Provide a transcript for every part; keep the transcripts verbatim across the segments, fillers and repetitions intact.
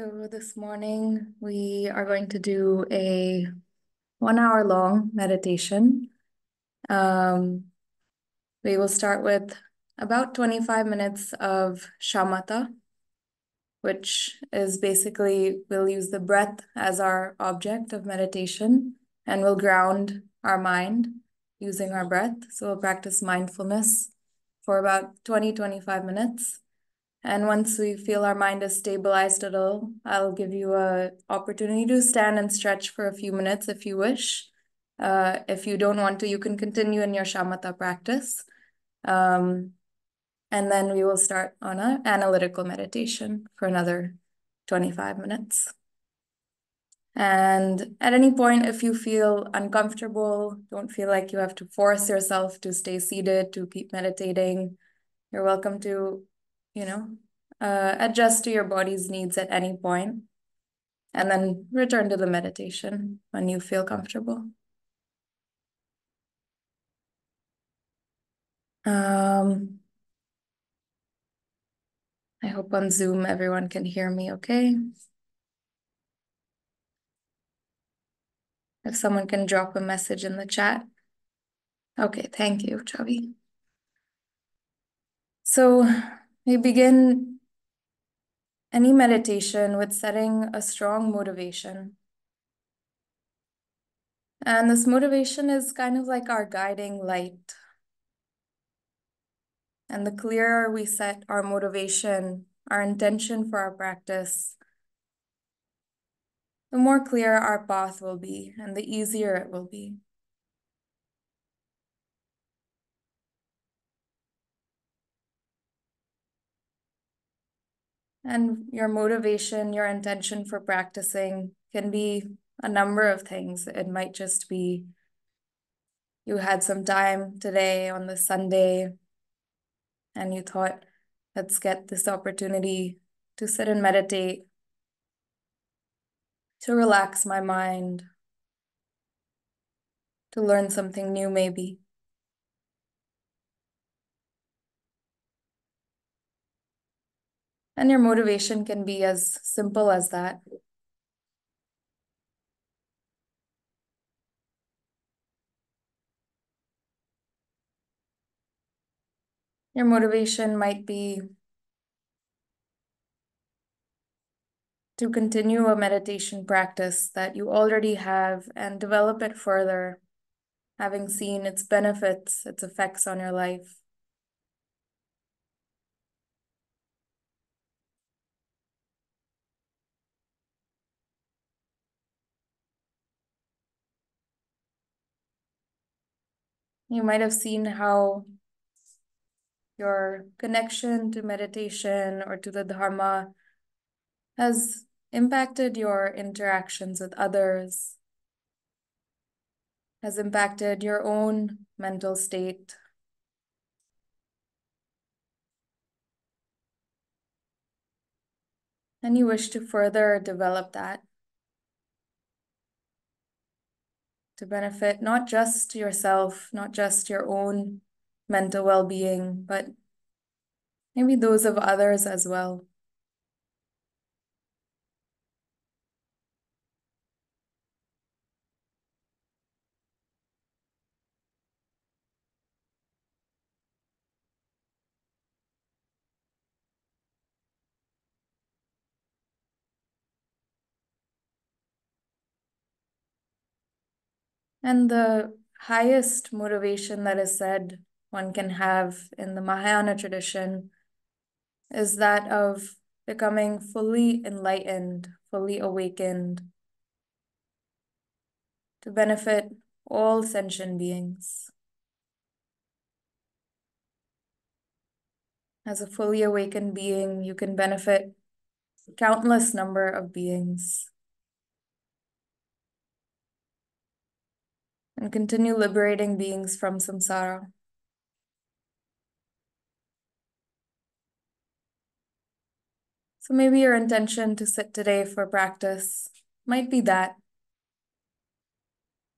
So this morning we are going to do a one hour long meditation. Um, we will start with about twenty-five minutes of shamatha, which is basically we'll use the breath as our object of meditation and we'll ground our mind using our breath. So we'll practice mindfulness for about twenty, twenty-five minutes. And once we feel our mind is stabilized at all, I'll give you an opportunity to stand and stretch for a few minutes if you wish. Uh, if you don't want to, you can continue in your shamatha practice. Um, and then we will start on an analytical meditation for another twenty-five minutes. And at any point, if you feel uncomfortable, don't feel like you have to force yourself to stay seated, to keep meditating, you're welcome to you know, uh, adjust to your body's needs at any point, and then return to the meditation when you feel comfortable. Um, I hope on Zoom everyone can hear me okay. If someone can drop a message in the chat. Okay, thank you, Chavi. So, we begin any meditation with setting a strong motivation. And this motivation is kind of like our guiding light. And the clearer we set our motivation, our intention for our practice, the more clear our path will be and the easier it will be. And your motivation, your intention for practicing can be a number of things. It might just be you had some time today on the Sunday and you thought, let's get this opportunity to sit and meditate, to relax my mind, to learn something new maybe. And your motivation can be as simple as that. Your motivation might be to continue a meditation practice that you already have and develop it further, having seen its benefits, its effects on your life. You might have seen how your connection to meditation or to the Dharma has impacted your interactions with others, has impacted your own mental state. And you wish to further develop that, to benefit not just yourself, not just your own mental well-being, but maybe those of others as well. And the highest motivation that is said one can have in the Mahayana tradition is that of becoming fully enlightened, fully awakened, to benefit all sentient beings. As a fully awakened being, you can benefit countless number of beings, and continue liberating beings from samsara. So maybe your intention to sit today for practice might be that.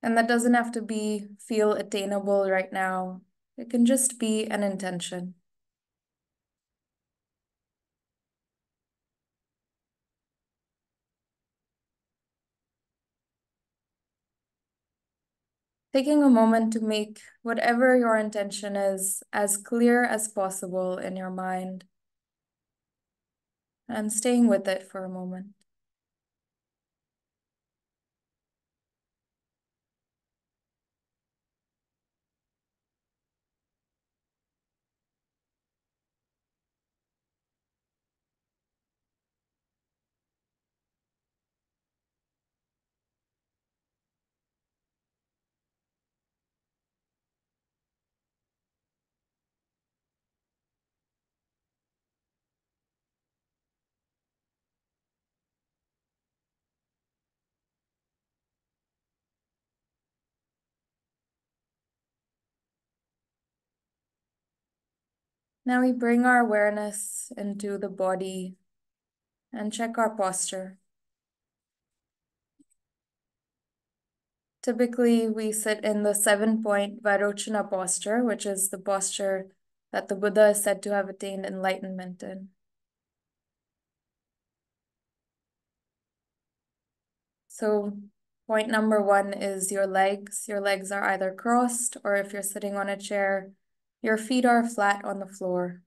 And that doesn't have to be feel attainable right now. It can just be an intention. taking a moment to make whatever your intention is as clear as possible in your mind, and staying with it for a moment. Now we bring our awareness into the body and check our posture. Typically, we sit in the seven-point Virochana posture, which is the posture that the Buddha is said to have attained enlightenment in. So point number one is your legs. Your legs are either crossed, or if you're sitting on a chair, your feet are flat on the floor.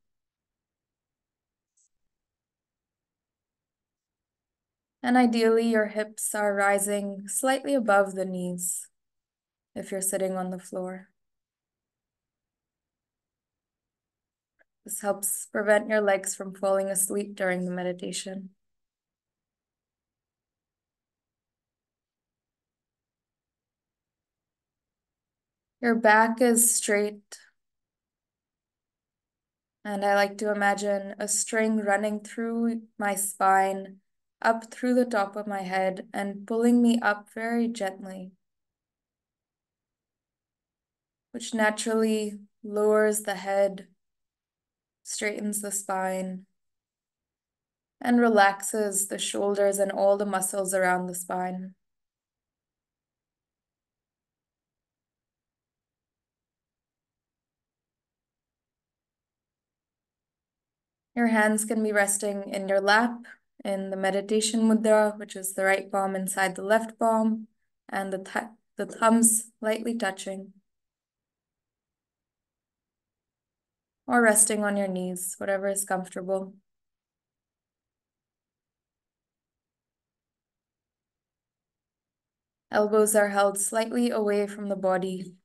And ideally, your hips are rising slightly above the knees if you're sitting on the floor. This helps prevent your legs from falling asleep during the meditation. Your back is straight. And I like to imagine a string running through my spine, up through the top of my head, and pulling me up very gently, which naturally lowers the head, straightens the spine, and relaxes the shoulders and all the muscles around the spine. Your hands can be resting in your lap in the meditation mudra, which is the right palm inside the left palm, and the, th the thumbs lightly touching. Or resting on your knees, whatever is comfortable. Elbows are held slightly away from the body.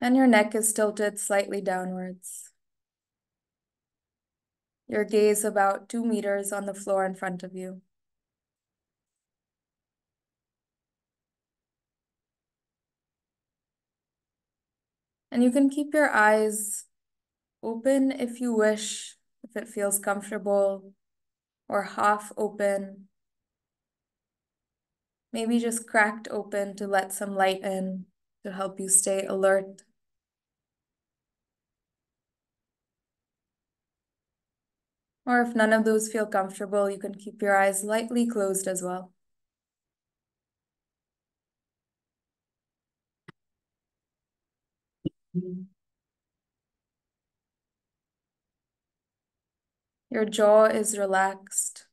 And your neck is tilted slightly downwards. Your gaze about two meters on the floor in front of you. And you can keep your eyes open if you wish, if it feels comfortable, or half open. Maybe just cracked open to let some light in to help you stay alert. Or if none of those feel comfortable, you can keep your eyes lightly closed as well. Your jaw is relaxed,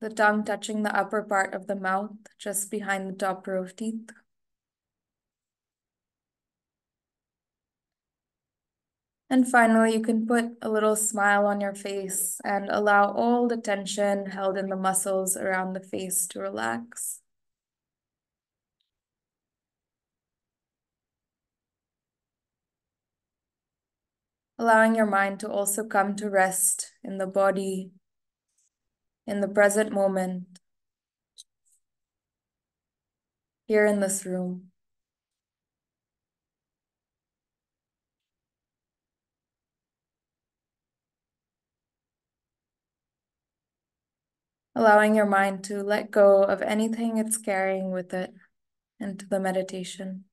the tongue touching the upper part of the mouth, just behind the top row of teeth. And finally, you can put a little smile on your face and allow all the tension held in the muscles around the face to relax. Allowing your mind to also come to rest in the body, in the present moment, here in this room. Allowing your mind to let go of anything it's carrying with it into the meditation.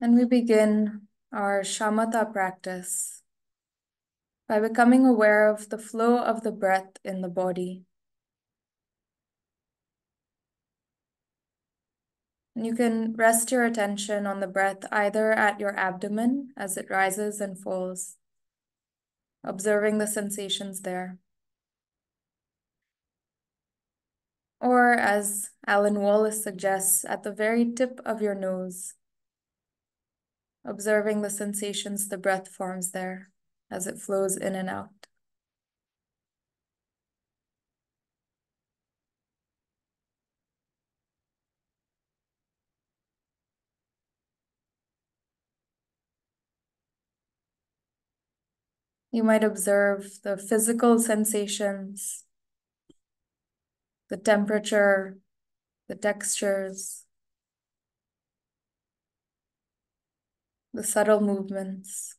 And we begin our shamatha practice by becoming aware of the flow of the breath in the body. And you can rest your attention on the breath either at your abdomen as it rises and falls, observing the sensations there. Or, as Alan Wallace suggests, at the very tip of your nose, observing the sensations the breath forms there as it flows in and out. You might observe the physical sensations, the temperature, the textures, the subtle movements.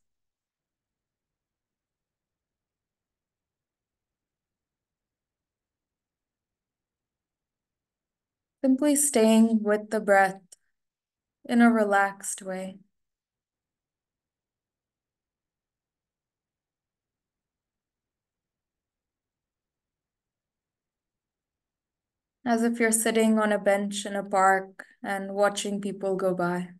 Simply staying with the breath in a relaxed way. As if you're sitting on a bench in a park and watching people go by.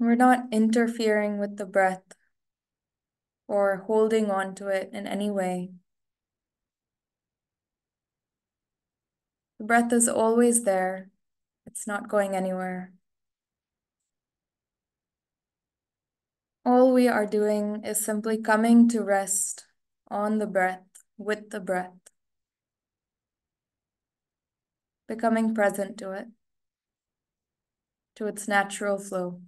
We're not interfering with the breath or holding on to it in any way. The breath is always there. It's not going anywhere. All we are doing is simply coming to rest on the breath, with the breath, becoming present to it, to its natural flow.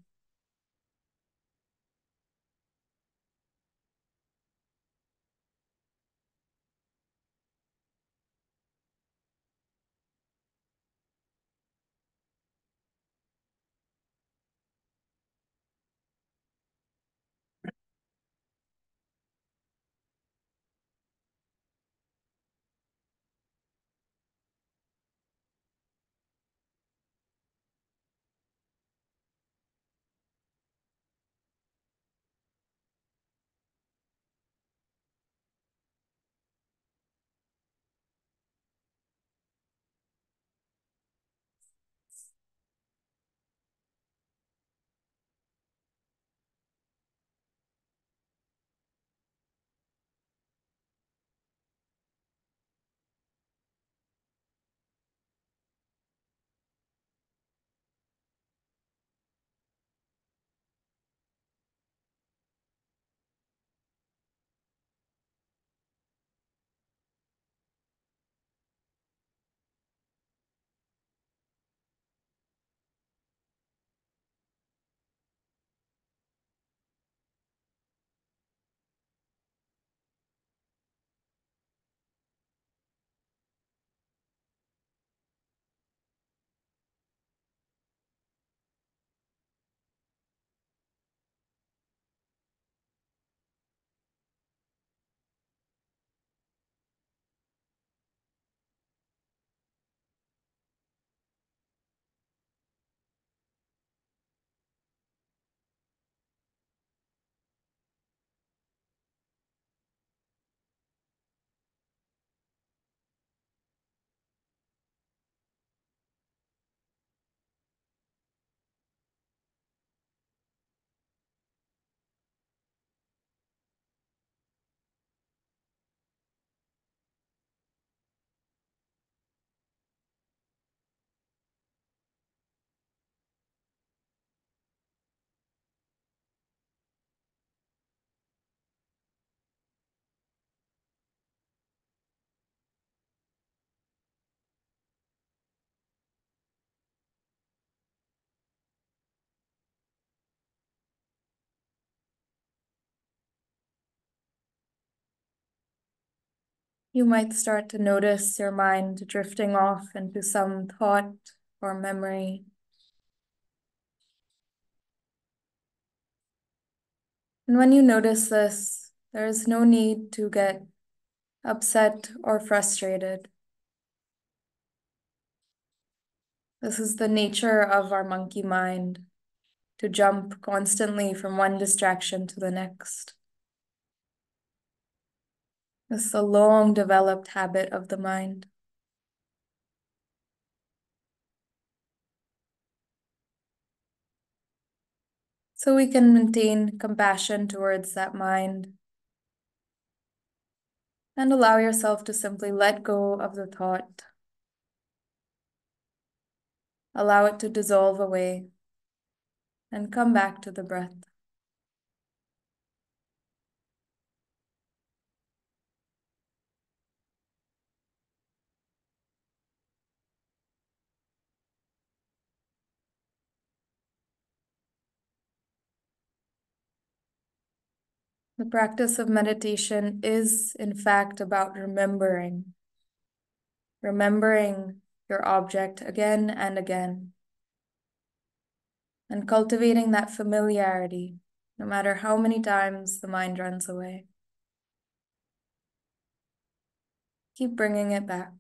you might start to notice your mind drifting off into some thought or memory. And when you notice this, there is no need to get upset or frustrated. This is the nature of our monkey mind, to jump constantly from one distraction to the next. This is a long developed habit of the mind. So we can maintain compassion towards that mind and allow yourself to simply let go of the thought. Allow it to dissolve away and come back to the breath. The practice of meditation is, in fact, about remembering, remembering your object again and again, and cultivating that familiarity, no matter how many times the mind runs away. Keep bringing it back.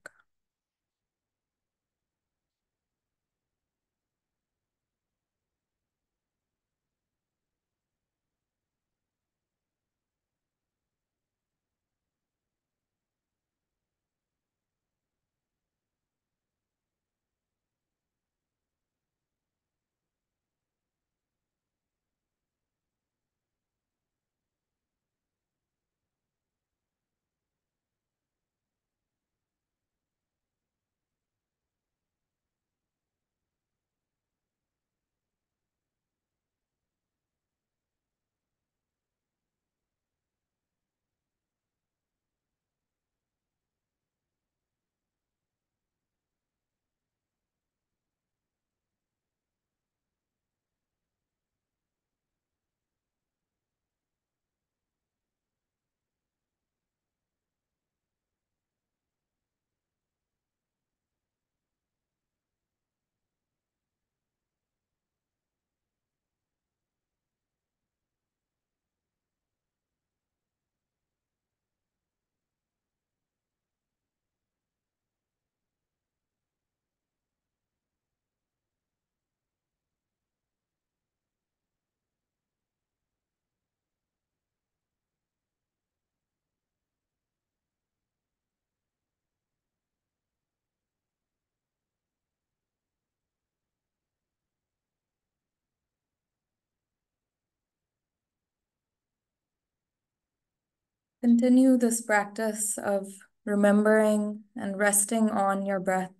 Continue this practice of remembering and resting on your breath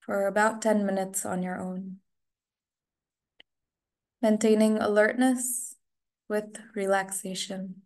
for about ten minutes on your own, maintaining alertness with relaxation.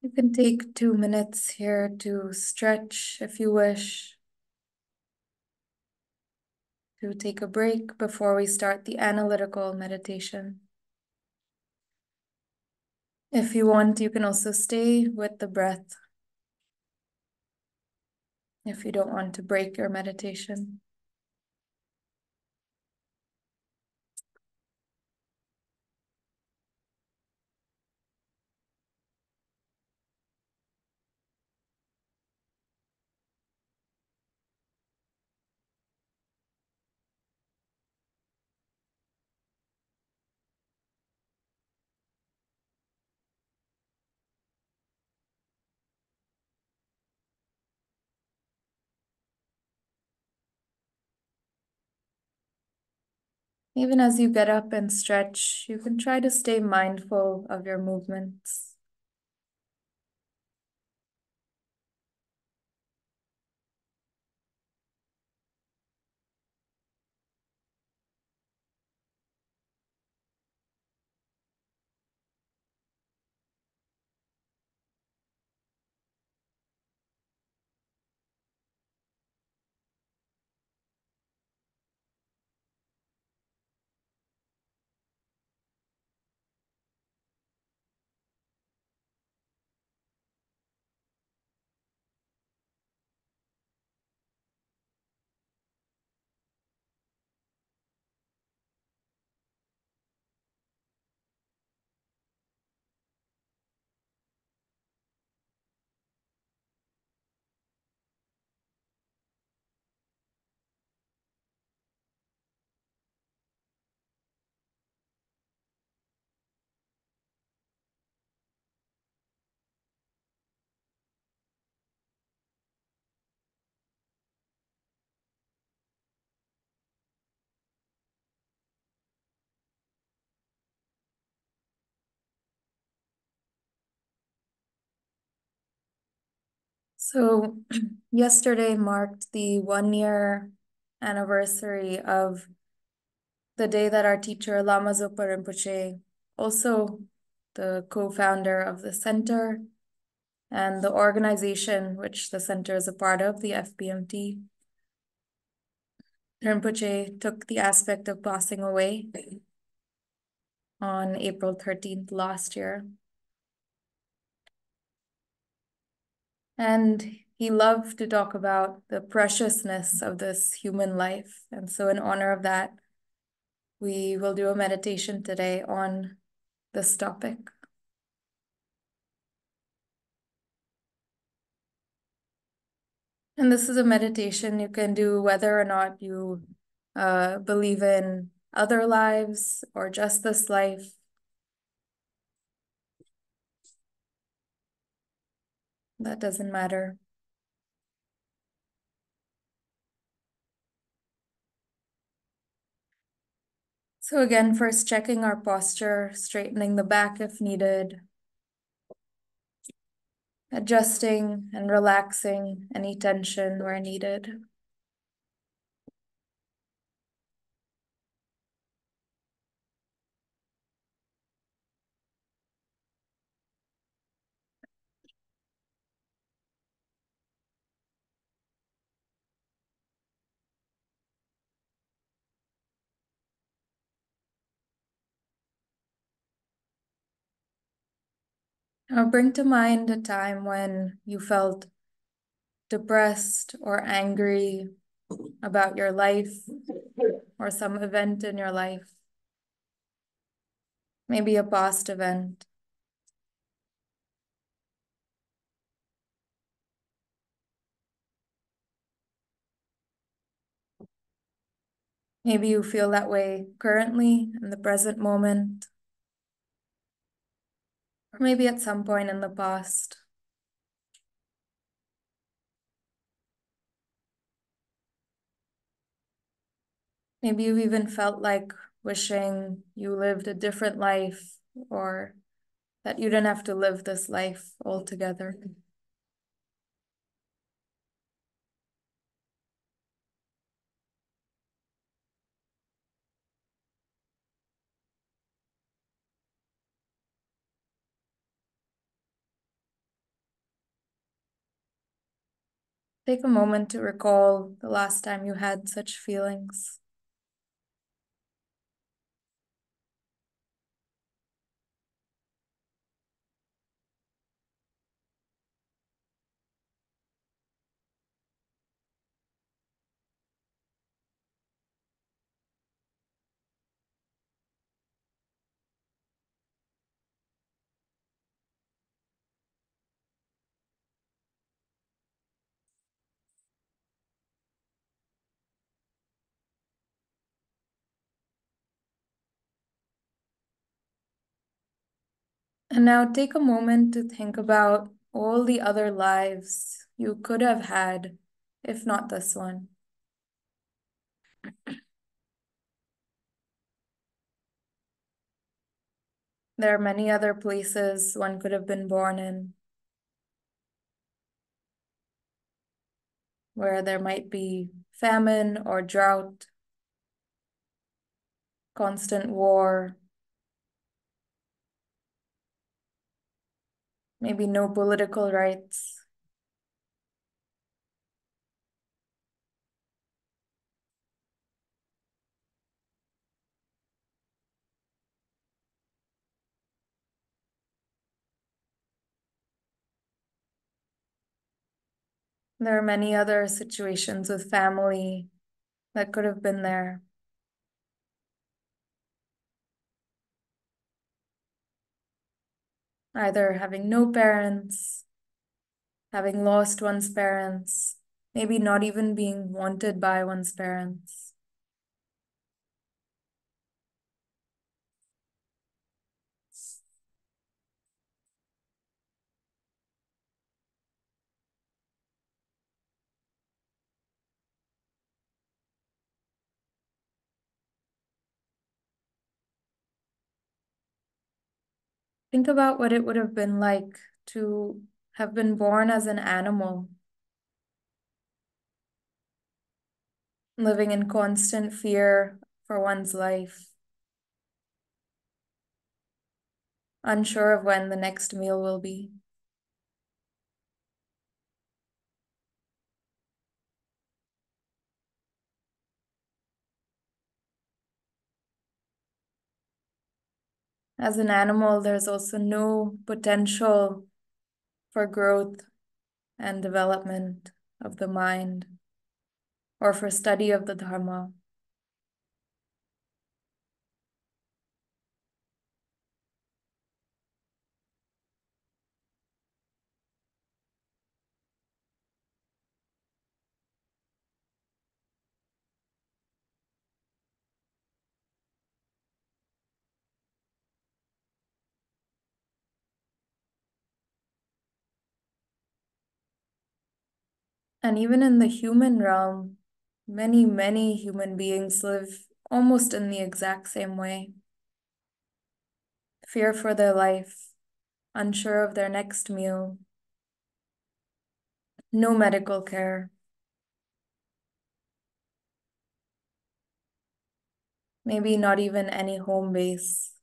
You can take two minutes here to stretch if you wish, to take a break before we start the analytical meditation. If you want, you can also stay with the breath if you don't want to break your meditation. Even as you get up and stretch, you can try to stay mindful of your movements. So yesterday marked the one-year anniversary of the day that our teacher, Lama Zopa Rinpoche, also the co-founder of the center and the organization which the center is a part of, the F B M T, Rinpoche took the aspect of passing away on April thirteenth last year. And he loved to talk about the preciousness of this human life. And so in honor of that, we will do a meditation today on this topic. And this is a meditation you can do whether or not you uh, believe in other lives or just this life. That doesn't matter. So again, first checking our posture, straightening the back if needed, adjusting and relaxing any tension where needed. Now bring to mind a time when you felt depressed or angry about your life or some event in your life, maybe a past event. Maybe you feel that way currently in the present moment. Or maybe at some point in the past. Maybe you've even felt like wishing you lived a different life or that you didn't have to live this life altogether. Take a moment to recall the last time you had such feelings. And now take a moment to think about all the other lives you could have had, if not this one. There are many other places one could have been born in, where there might be famine or drought, constant war, maybe no political rights. There are many other situations with family that could have been there. Either having no parents, having lost one's parents, maybe not even being wanted by one's parents. Think about what it would have been like to have been born as an animal, living in constant fear for one's life, unsure of when the next meal will be. As an animal, there's also no potential for growth and development of the mind or for study of the Dharma. And even in the human realm, many, many human beings live almost in the exact same way. Fear for their life, unsure of their next meal, no medical care, maybe not even any home base.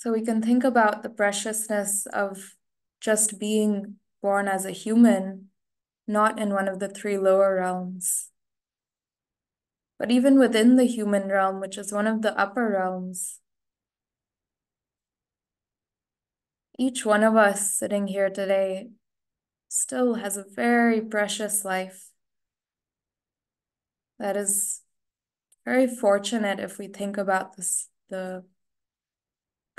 So we can think about the preciousness of just being born as a human, not in one of the three lower realms. But even within the human realm, which is one of the upper realms, each one of us sitting here today still has a very precious life that is very fortunate if we think about this, the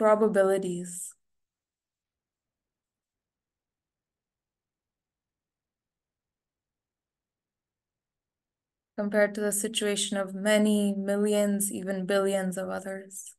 probabilities. Compared to the situation of many millions, even billions of others.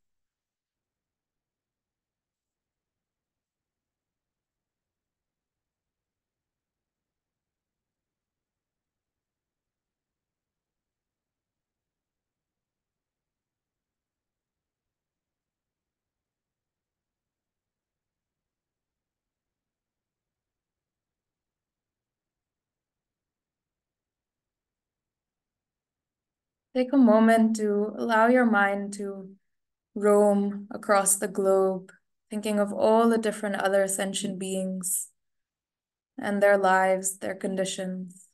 Take a moment to allow your mind to roam across the globe, thinking of all the different other sentient beings and their lives, their conditions.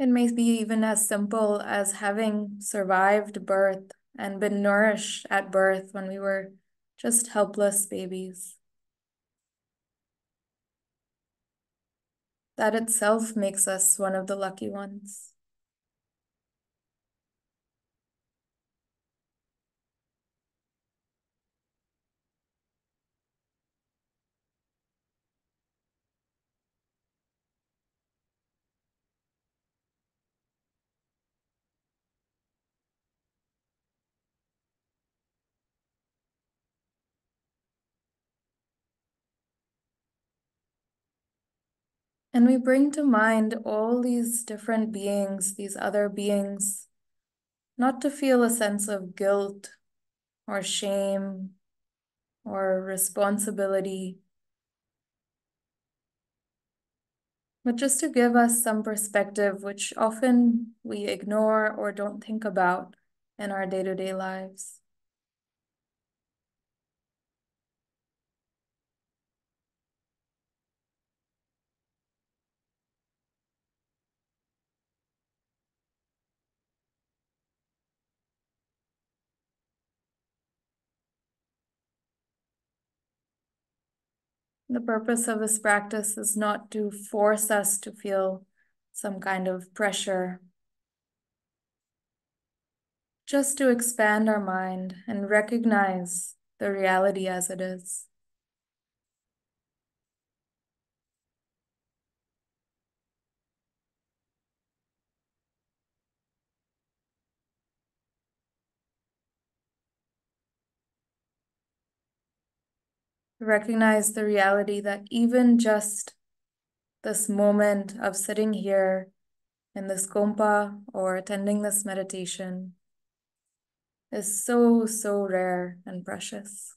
It may be even as simple as having survived birth and been nourished at birth when we were just helpless babies. That itself makes us one of the lucky ones. And we bring to mind all these different beings, these other beings, not to feel a sense of guilt or shame or responsibility, but just to give us some perspective which often we ignore or don't think about in our day-to-day lives. The purpose of this practice is not to force us to feel some kind of pressure, just to expand our mind and recognize the reality as it is. Recognize the reality that even just this moment of sitting here in this kompa or attending this meditation is so, so rare and precious.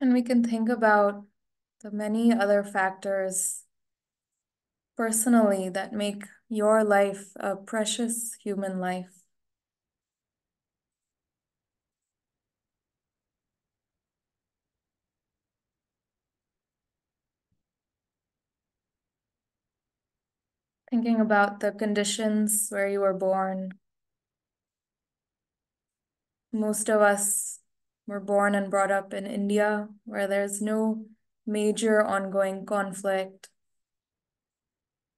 And we can think about the many other factors personally that make your life a precious human life. Thinking about the conditions where you were born. Most of us were born and brought up in India, where there's no major ongoing conflict,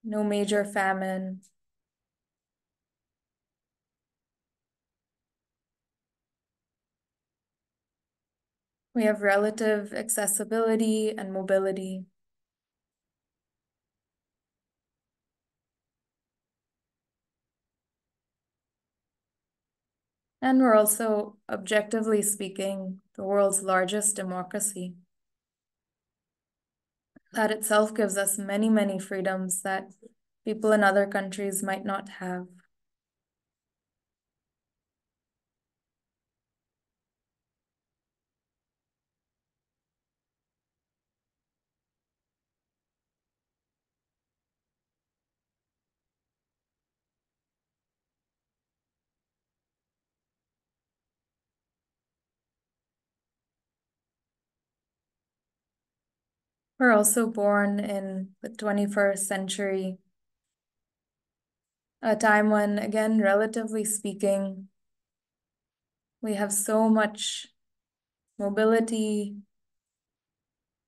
no major famine. We have relative accessibility and mobility. And we're also, objectively speaking, the world's largest democracy. That itself gives us many, many freedoms that people in other countries might not have. were also born in the twenty-first century, a time when, again, relatively speaking, we have so much mobility,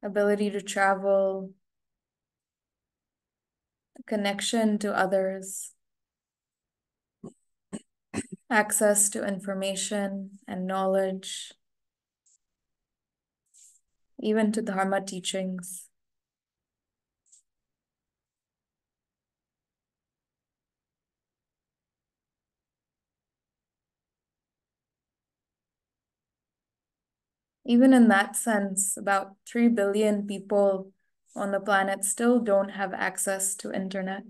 ability to travel, connection to others, access to information and knowledge, even to Dharma teachings. Even in that sense, about three billion people on the planet still don't have access to internet.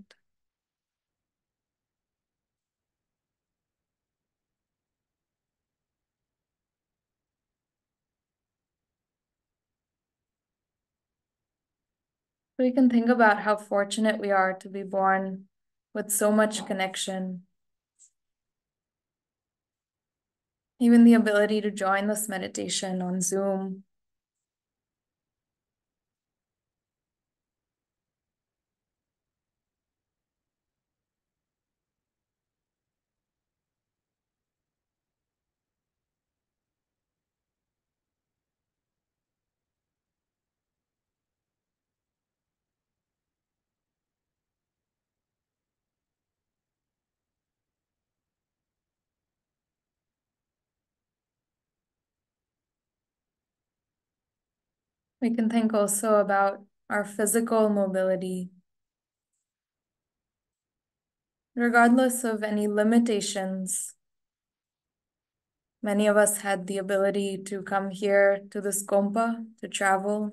We can think about how fortunate we are to be born with so much connection. Even the ability to join this meditation on Zoom. We can think also about our physical mobility. Regardless of any limitations, many of us had the ability to come here to this Kompa, to travel.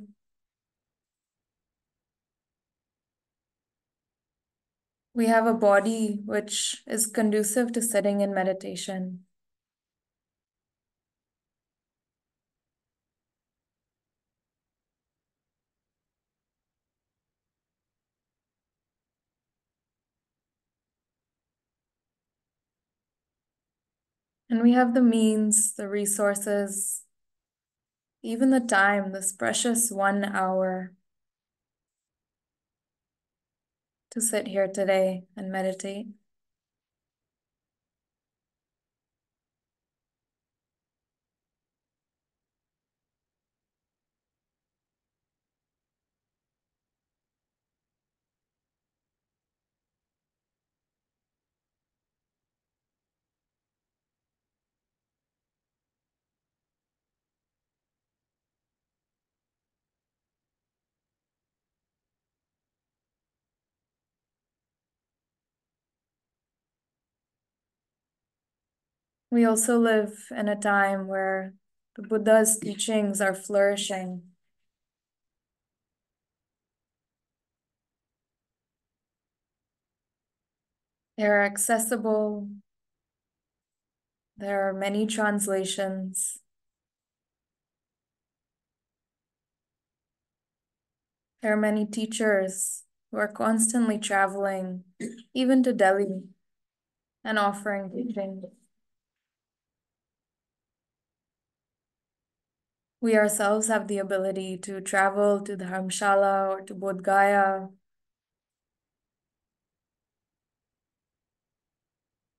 We have a body which is conducive to sitting in meditation. And we have the means, the resources, even the time, this precious one hour to sit here today and meditate. We also live in a time where the Buddha's teachings are flourishing. They're accessible. There are many translations. There are many teachers who are constantly traveling, even to Delhi, and offering teaching. We ourselves have the ability to travel to Dharamshala or to Bodh Gaya,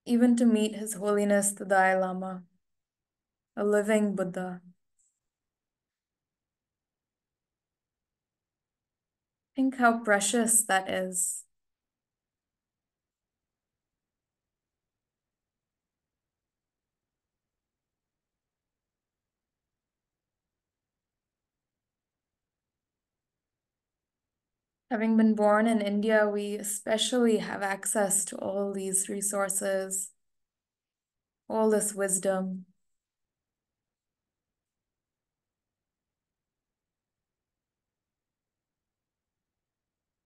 even to meet His Holiness the Dalai Lama, a living Buddha. Think how precious that is. Having been born in India, we especially have access to all these resources, all this wisdom.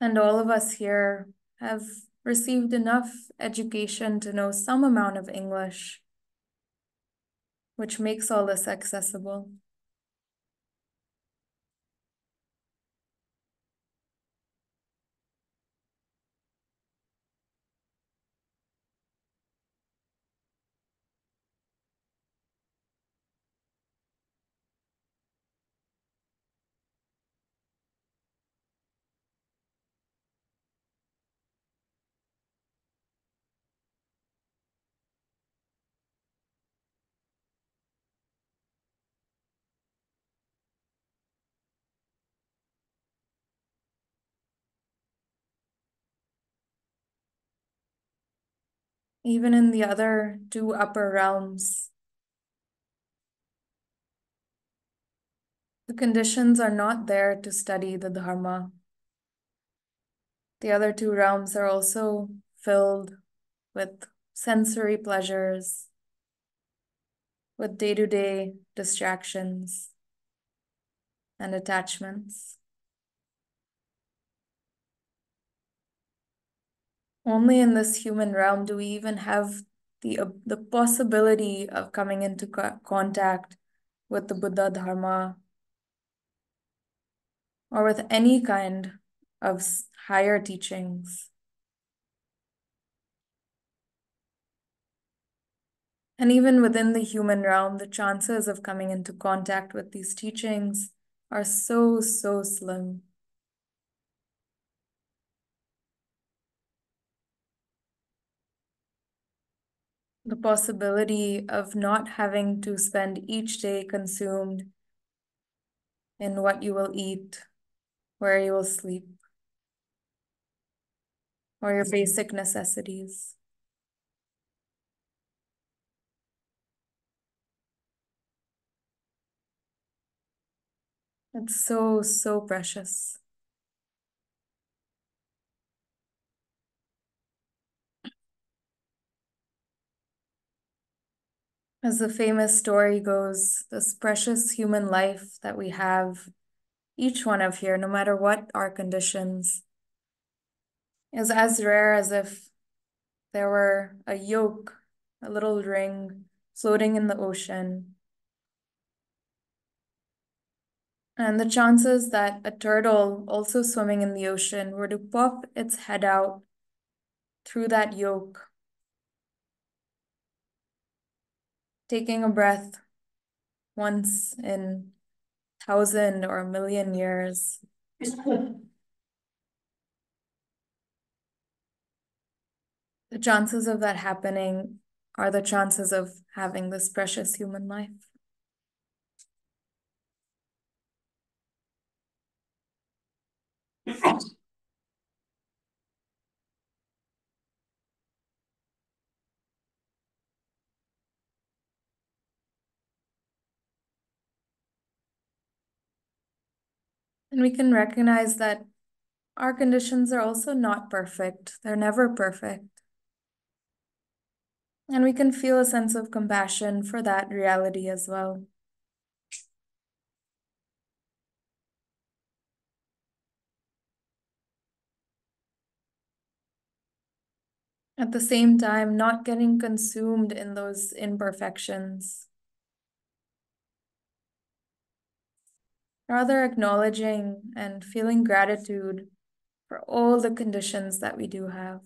And all of us here have received enough education to know some amount of English, which makes all this accessible. even in the other two upper realms. The conditions are not there to study the Dharma. The other two realms are also filled with sensory pleasures, with day-to-day distractions and attachments. Only in this human realm do we even have the, uh, the possibility of coming into co- contact with the Buddha Dharma or with any kind of higher teachings. And even within the human realm, the chances of coming into contact with these teachings are so, so slim. The possibility of not having to spend each day consumed in what you will eat, where you will sleep, or your basic necessities. It's so, so precious. As the famous story goes, this precious human life that we have, each one of here, no matter what our conditions, is as rare as if there were a yolk, a little ring floating in the ocean. And the chances that a turtle also swimming in the ocean were to pop its head out through that yolk, taking a breath once in a thousand or a million years. The chances of that happening are the chances of having this precious human life. And we can recognize that our conditions are also not perfect. They're never perfect. And we can feel a sense of compassion for that reality as well. At the same time, not getting consumed in those imperfections. Rather acknowledging and feeling gratitude for all the conditions that we do have.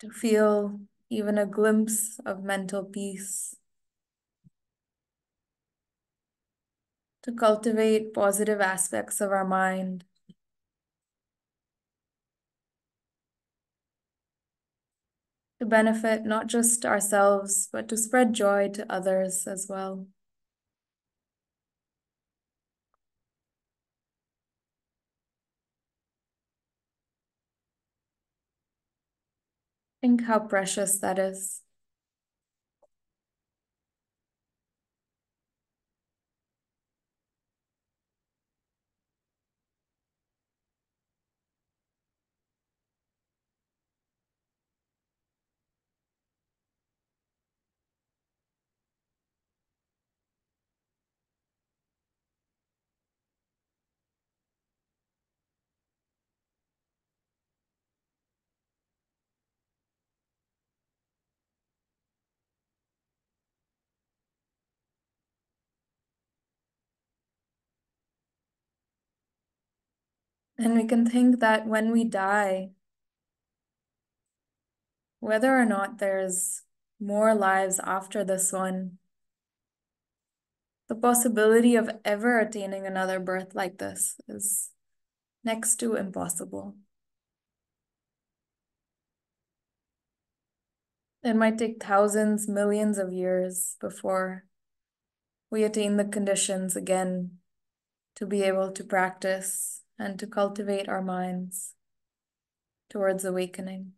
To feel even a glimpse of mental peace. To cultivate positive aspects of our mind. To benefit not just ourselves, but to spread joy to others as well. Think how precious that is. And we can think that when we die, whether or not there's more lives after this one, the possibility of ever attaining another birth like this is next to impossible. It might take thousands, millions of years before we attain the conditions again to be able to practice and to cultivate our minds towards awakening.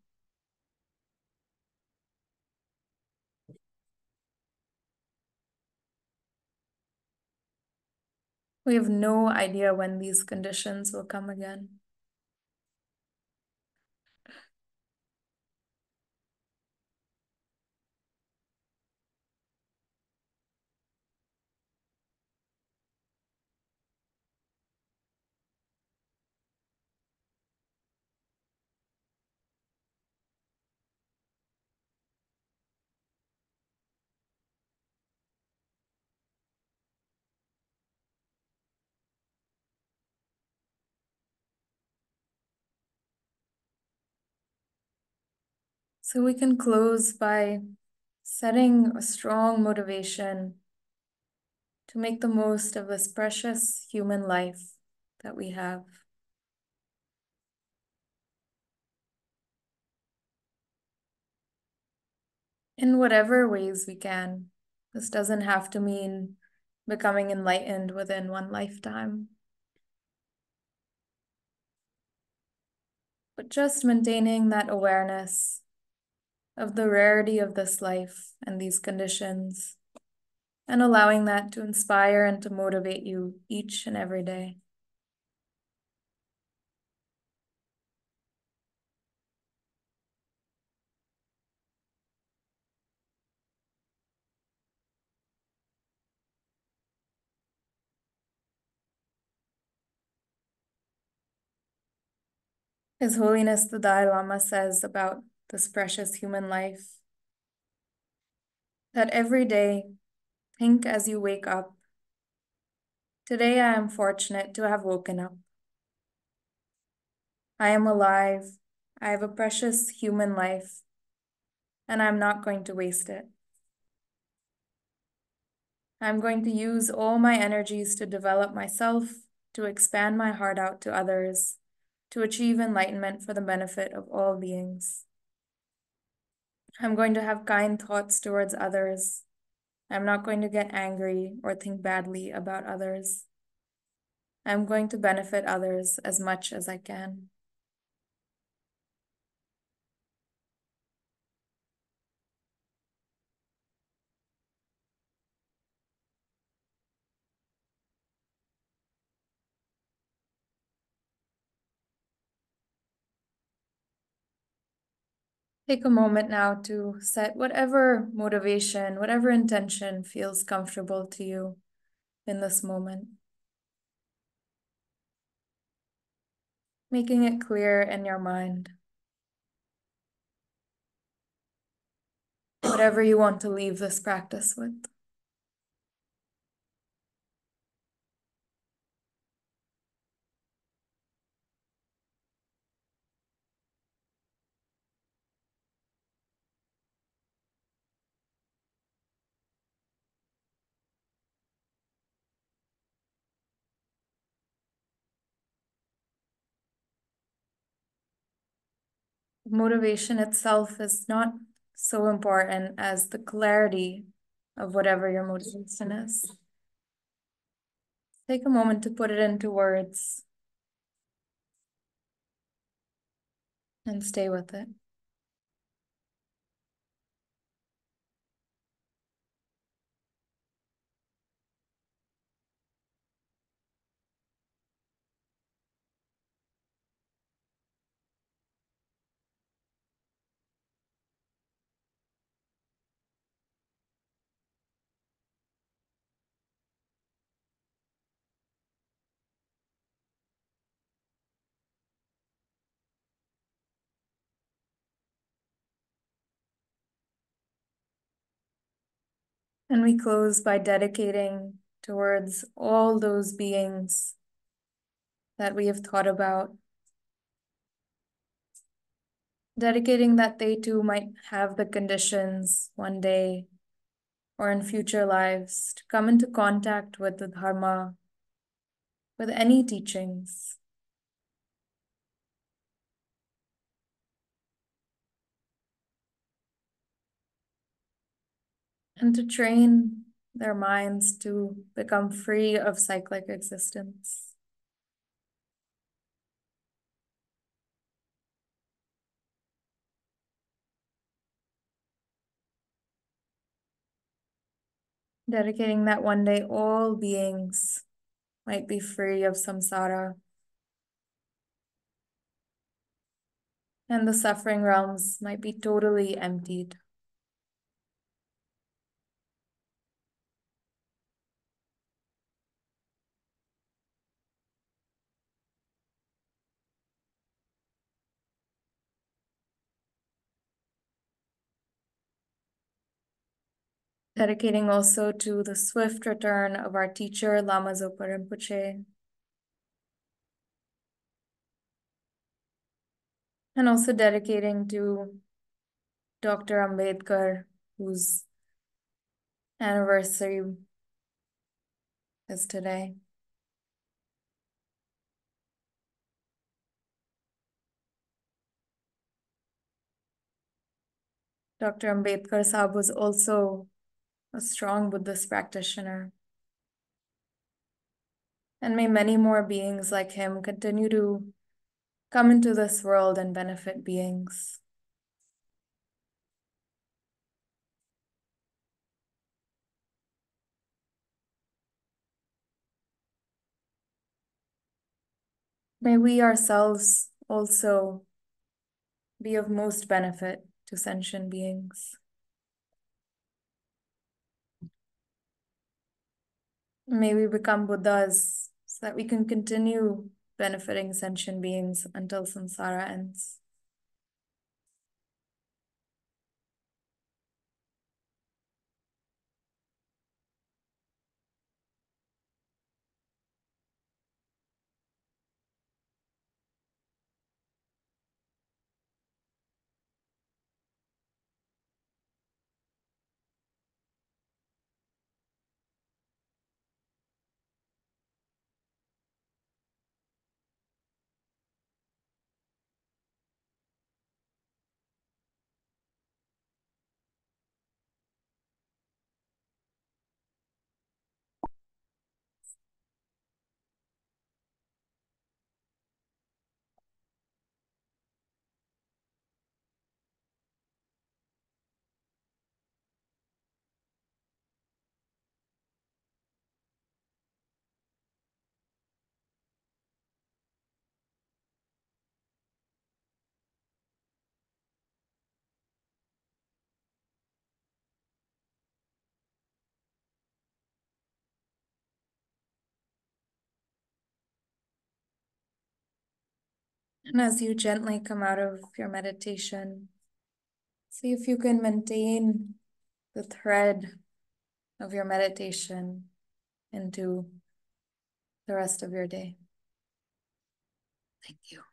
We have no idea when these conditions will come again. So we can close by setting a strong motivation to make the most of this precious human life that we have. In whatever ways we can. This doesn't have to mean becoming enlightened within one lifetime. But just maintaining that awareness of the rarity of this life and these conditions, and allowing that to inspire and to motivate you each and every day. His Holiness the Dalai Lama says about this precious human life, that every day, think as you wake up, today I am fortunate to have woken up. I am alive, I have a precious human life, and I'm not going to waste it. I'm going to use all my energies to develop myself, to expand my heart out to others, to achieve enlightenment for the benefit of all beings. I'm going to have kind thoughts towards others. I'm not going to get angry or think badly about others. I'm going to benefit others as much as I can. Take a moment now to set whatever motivation, whatever intention feels comfortable to you in this moment. Making it clear in your mind. Whatever you want to leave this practice with. Motivation itself is not so important as the clarity of whatever your motivation is. Take a moment to put it into words and stay with it. And we close by dedicating towards all those beings that we have thought about. Dedicating that they too might have the conditions one day or in future lives to come into contact with the Dharma, with any teachings. And to train their minds to become free of cyclic existence. Dedicating that one day all beings might be free of samsara and the suffering realms might be totally emptied. Dedicating also to the swift return of our teacher, Lama Zopa Rinpoche. And also dedicating to Doctor Ambedkar, whose anniversary is today. Doctor Ambedkar Sahib was also a strong Buddhist practitioner. And may many more beings like him continue to come into this world and benefit beings. May we ourselves also be of most benefit to sentient beings. May we become Buddhas so that we can continue benefiting sentient beings until samsara ends. And as you gently come out of your meditation, see if you can maintain the thread of your meditation into the rest of your day. Thank you.